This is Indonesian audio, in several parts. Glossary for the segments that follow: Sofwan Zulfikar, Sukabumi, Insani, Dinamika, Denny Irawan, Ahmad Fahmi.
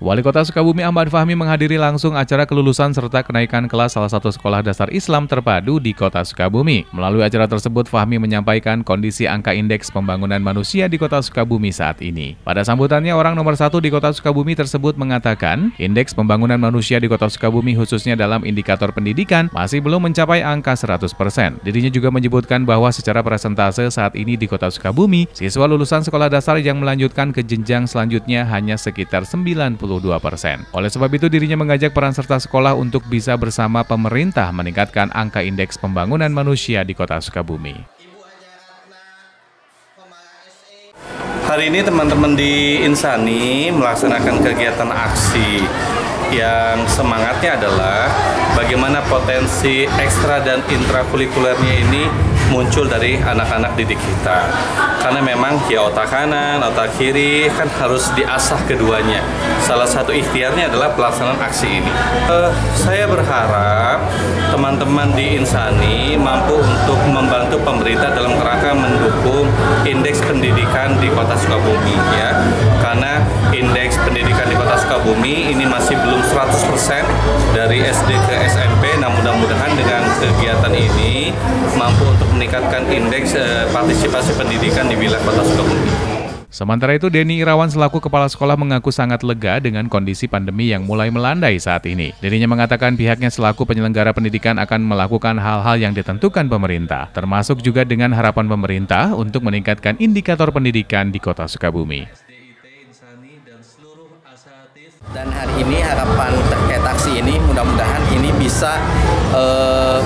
Wali Kota Sukabumi Ahmad Fahmi menghadiri langsung acara kelulusan serta kenaikan kelas salah satu sekolah dasar Islam terpadu di Kota Sukabumi. Melalui acara tersebut, Fahmi menyampaikan kondisi angka indeks pembangunan manusia di Kota Sukabumi saat ini. Pada sambutannya, orang nomor satu di Kota Sukabumi tersebut mengatakan, indeks pembangunan manusia di Kota Sukabumi khususnya dalam indikator pendidikan masih belum mencapai angka 100%. Dirinya juga menyebutkan bahwa secara persentase saat ini di Kota Sukabumi, siswa lulusan sekolah dasar yang melanjutkan ke jenjang selanjutnya hanya sekitar 90%. Oleh sebab itu, dirinya mengajak peran serta sekolah untuk bisa bersama pemerintah meningkatkan angka indeks pembangunan manusia di Kota Sukabumi. Hari ini teman-teman di Insani melaksanakan kegiatan aksi yang semangatnya adalah bagaimana potensi ekstra dan intrakurikulernya ini muncul dari anak-anak didik kita. Karena memang ya otak kanan, otak kiri kan harus diasah keduanya. Salah satu ikhtiarnya adalah pelaksanaan aksi ini. Saya berharap teman-teman di Insani mampu untuk membantu pemerintah dalam kerangka mendukung indeks pendidikan di Kota Sukabumi, ya. Karena indeks pendidikan di Kota Sukabumi ini masih belum 100% dari SD ke SMP. Nah, mudah-mudahan dengan kegiatan ini mampu untuk meningkatkan indeks partisipasi pendidikan di wilayah Kota Sukabumi. Sementara itu, Denny Irawan selaku kepala sekolah mengaku sangat lega dengan kondisi pandemi yang mulai melandai saat ini. Dirinya mengatakan pihaknya selaku penyelenggara pendidikan akan melakukan hal-hal yang ditentukan pemerintah, termasuk juga dengan harapan pemerintah untuk meningkatkan indikator pendidikan di Kota Sukabumi. Dan hari ini harapan terkait aksi ini, mudah-mudahan ini bisa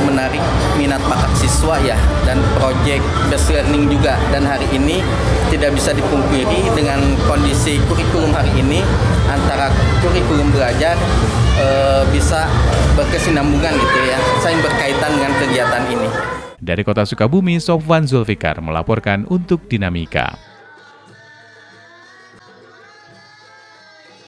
menarik minat bakat siswa, ya, dan proyek based learning juga. Dan hari ini tidak bisa dipungkiri dengan kondisi kurikulum hari ini, antara kurikulum belajar bisa berkesinambungan gitu, ya, saling berkaitan dengan kegiatan ini. Dari Kota Sukabumi, Sofwan Zulfikar melaporkan untuk Dinamika.